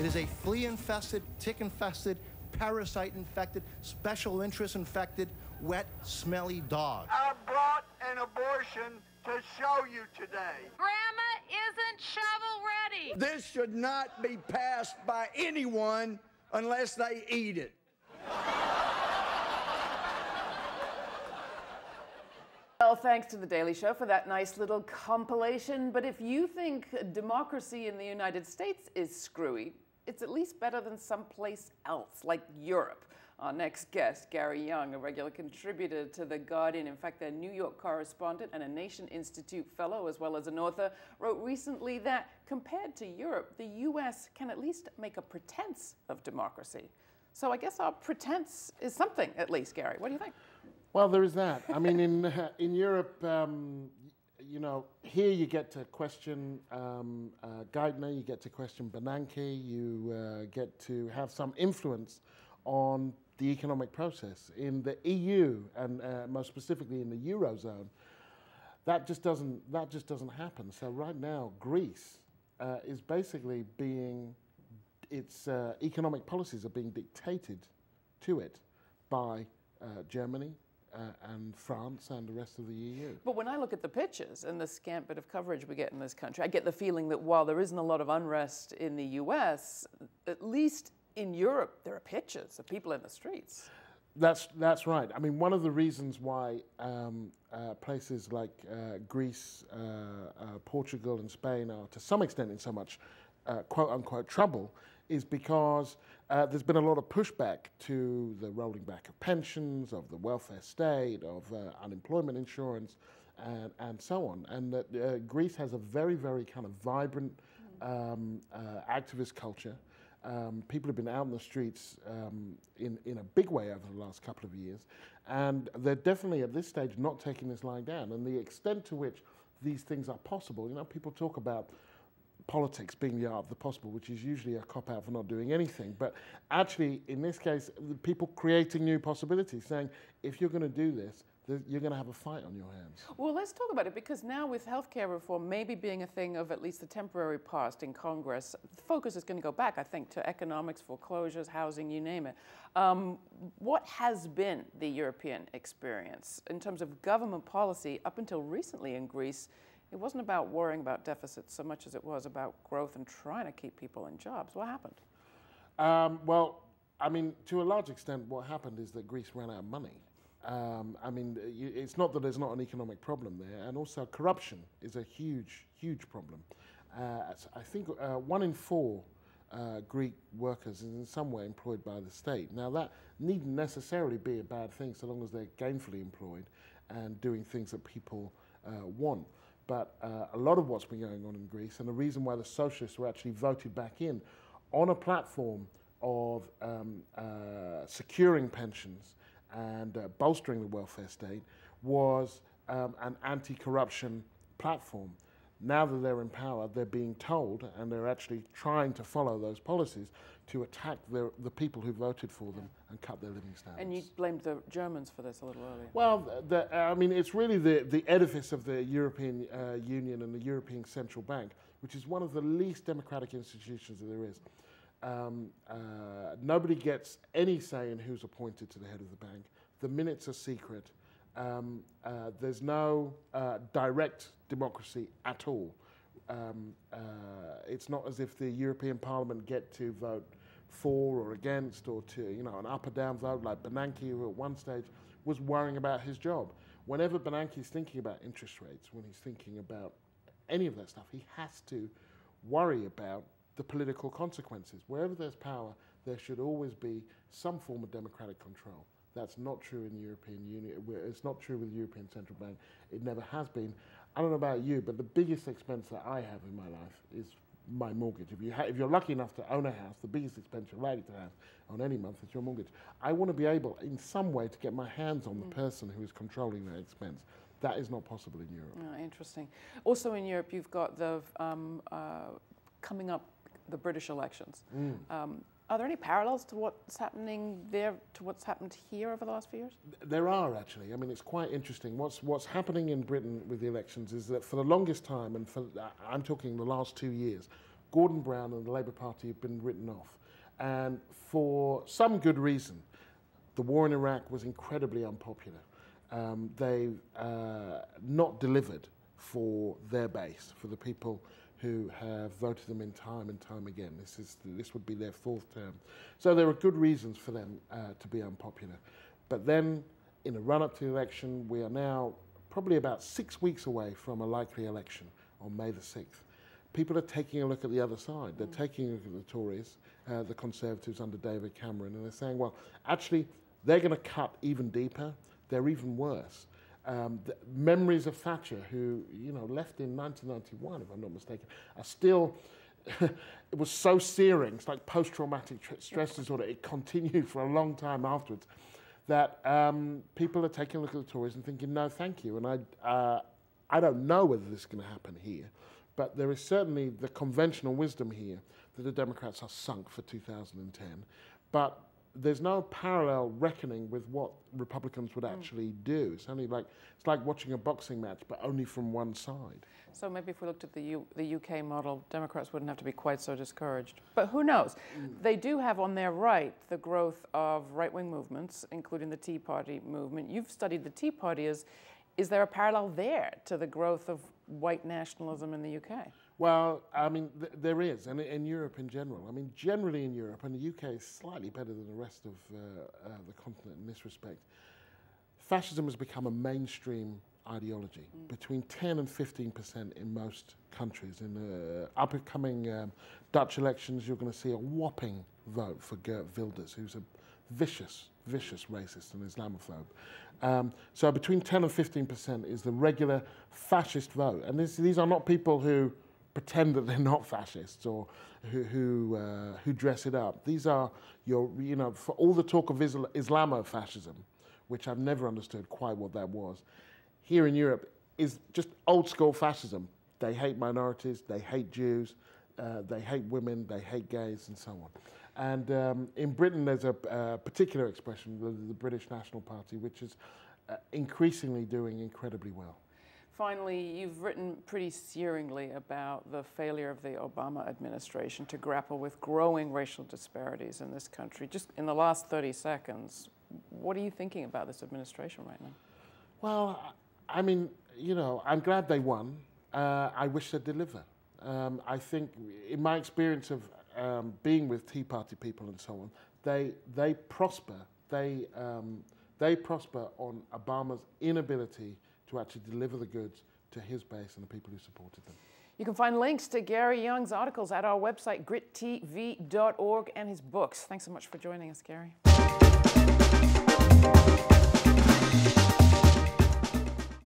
It is a flea-infested, tick-infested, parasite-infected, special interest-infected, wet, smelly dog. I brought an abortion to show you today. Grandma isn't shovel-ready. This should not be passed by anyone unless they eat it. Well, thanks to The Daily Show for that nice little compilation. But if you think democracy in the United States is screwy, it's at least better than someplace else, like Europe. Our next guest, Gary Younge, a regular contributor to The Guardian, in fact, their New York correspondent and a Nation Institute fellow, as well as an author, wrote recently that, compared to Europe, the US can at least make a pretense of democracy. So I guess our pretense is something, at least, Gary. What do you think? Well, there is that. I mean, in Europe, you know, here you get to question Geithner, you get to question Bernanke, you get to have some influence on the economic process. In the EU, and most specifically in the Eurozone, that just doesn't happen. So right now, Greece is basically being, its economic policies are being dictated to it by Germany and France and the rest of the EU. But when I look at the pictures and the scant bit of coverage we get in this country, I get the feeling that while there isn't a lot of unrest in the US, at least in Europe, there are pictures of people in the streets. That's right. I mean, one of the reasons why places like Greece, Portugal and Spain are to some extent in so much quote-unquote trouble is because there's been a lot of pushback to the rolling back of pensions, of the welfare state, of unemployment insurance, and so on. And that Greece has a very, very kind of vibrant activist culture. People have been out in the streets in a big way over the last couple of years, and they're definitely at this stage not taking this lying down. And the extent to which these things are possible, you know, people talk about politics being the art of the possible, which is usually a cop-out for not doing anything. But actually, in this case, the people creating new possibilities, saying, if you're going to do this, you're going to have a fight on your hands. Well, let's talk about it, because now with healthcare reform maybe being a thing of at least the temporary past in Congress, the focus is going to go back, I think, to economics, foreclosures, housing, you name it. What has been the European experience in terms of government policy up until recently in Greece? It wasn't about worrying about deficits so much as it was about growth and trying to keep people in jobs. What happened? Well, I mean, to a large extent, what happened is that Greece ran out of money. I mean, it's not that there's not an economic problem there, and also corruption is a huge, huge problem. I think 1 in 4 Greek workers is in some way employed by the state. Now, that needn't necessarily be a bad thing so long as they're gainfully employed and doing things that people want. But a lot of what's been going on in Greece, and the reason why the socialists were actually voted back in on a platform of securing pensions and bolstering the welfare state, was an anti-corruption platform. Now that they're in power, they're being told, and they're actually trying to follow those policies, to attack the people who voted for them and cut their living standards. And you blamed the Germans for this a little earlier. Well, I mean, it's really the edifice of the European Union and the European Central Bank, which is one of the least democratic institutions that there is. Nobody gets any say in who's appointed to the head of the bank. The minutes are secret. There's no direct democracy at all. It's not as if the European Parliament get to vote for or against, or to, you know, an up or down vote, like Bernanke, who at one stage was worrying about his job. Whenever Bernanke's thinking about interest rates, when he's thinking about any of that stuff, he has to worry about the political consequences. Wherever there's power, there should always be some form of democratic control. That's not true in the European Union. It's not true with the European Central Bank. It never has been. I don't know about you, but the biggest expense that I have in my life is my mortgage. If you're lucky enough to own a house, the biggest expense you're likely to have on any month is your mortgage. I want to be able, in some way, to get my hands on the person who is controlling that expense. That is not possible in Europe. Oh, interesting. Also in Europe, you've got the coming up the British elections. Are there any parallels to what's happening there, to what's happened here over the last few years? There are, actually. I mean, it's quite interesting. What's happening in Britain with the elections is that for the longest time, and for I'm talking the last 2 years, Gordon Brown and the Labour Party have been written off, and for some good reason. The war in Iraq was incredibly unpopular. They've not delivered for their base, for the people who have voted them in time and time again. This would be their fourth term. So there are good reasons for them to be unpopular. But then, in the run-up to the election, we are now probably about 6 weeks away from a likely election on May the 6th. People are taking a look at the other side. They're taking a look at the Tories, the Conservatives under David Cameron, and they're saying, well, actually, they're going to cut even deeper. They're even worse. The memories of Thatcher, who left in 1991, if I'm not mistaken, are still... it was so searing. It's like post-traumatic stress disorder. It continued for a long time afterwards. That people are taking a look at the Tories and thinking, no, thank you. And I don't know whether this is going to happen here, but there is certainly the conventional wisdom here that the Democrats are sunk for 2010. But there's no parallel reckoning with what Republicans would actually do. It's like watching a boxing match, but only from one side. So maybe if we looked at the UK model, Democrats wouldn't have to be quite so discouraged. But who knows? They do have on their right the growth of right-wing movements, including the Tea Party movement. You've studied the Tea Party. Is there a parallel there to the growth of white nationalism in the UK? Well, I mean, there is, and in Europe in general. I mean, generally in Europe, and the UK is slightly better than the rest of the continent in this respect, fascism has become a mainstream ideology, between 10 and 15% in most countries. In the up-and-coming Dutch elections, you're going to see a whopping vote for Geert Wilders, who's a vicious, vicious racist and Islamophobe. So between 10 and 15% is the regular fascist vote. And these are not people who pretend that they're not fascists or who dress it up. These are your, for all the talk of Islamofascism, which I've never understood quite what that was, here in Europe is just old-school fascism. They hate minorities, they hate Jews, they hate women, they hate gays, and so on. And in Britain, there's a particular expression, the British National Party, which is increasingly doing incredibly well. Finally, you've written pretty searingly about the failure of the Obama administration to grapple with growing racial disparities in this country. Just in the last 30 seconds, what are you thinking about this administration right now? Well, I mean, I'm glad they won. I wish they'd deliver. I think, in my experience of being with Tea Party people and so on, they prosper. They prosper on Obama's inability to actually deliver the goods to his base and the people who supported them. You can find links to Gary Younge's articles at our website, grittv.org, and his books. Thanks so much for joining us, Gary.